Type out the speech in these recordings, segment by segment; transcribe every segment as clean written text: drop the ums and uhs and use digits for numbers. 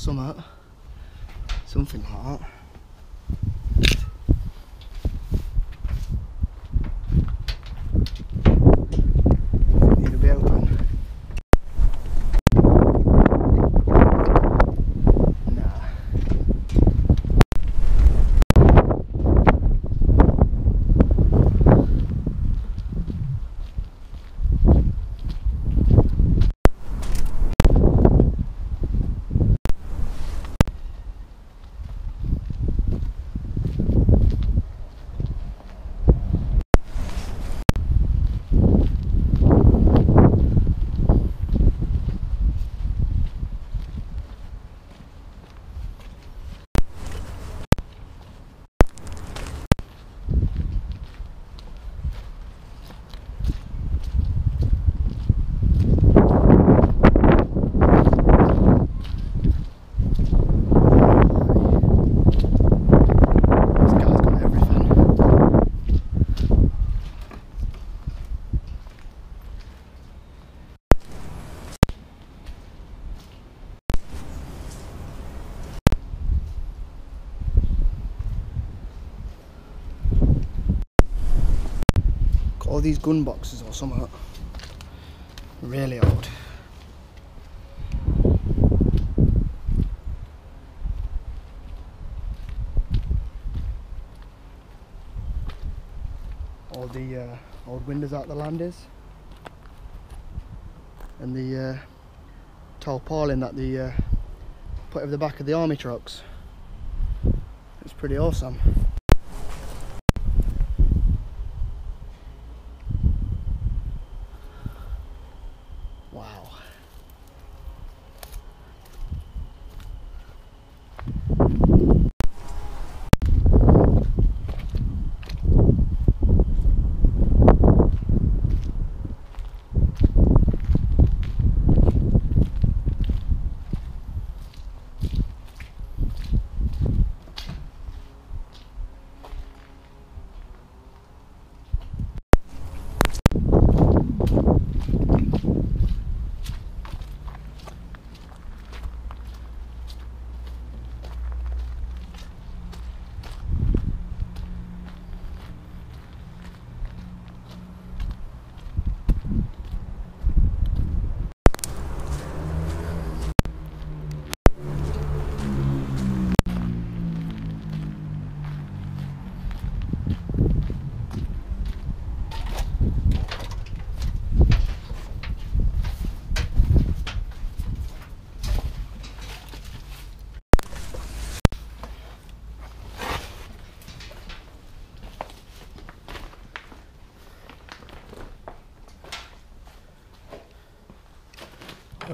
something. Something like that. All these gun boxes or something really old. All the old windows out the landers and the tarpaulin that they put over the back of the army trucks. It's pretty awesome.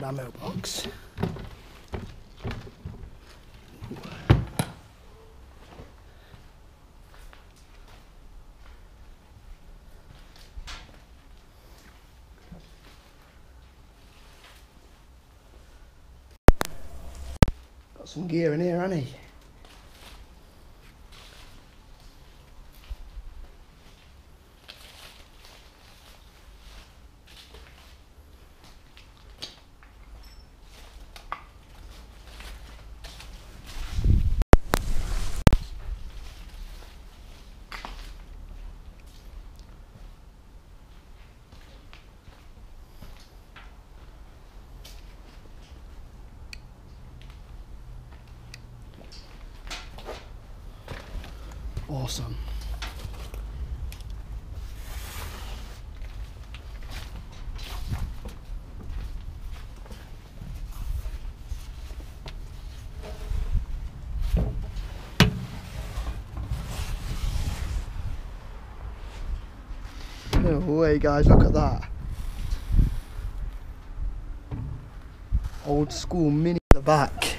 Ammo box. Got some gear in here, hasn't he? Awesome. No way, guys, look at that. Old school mini at the back.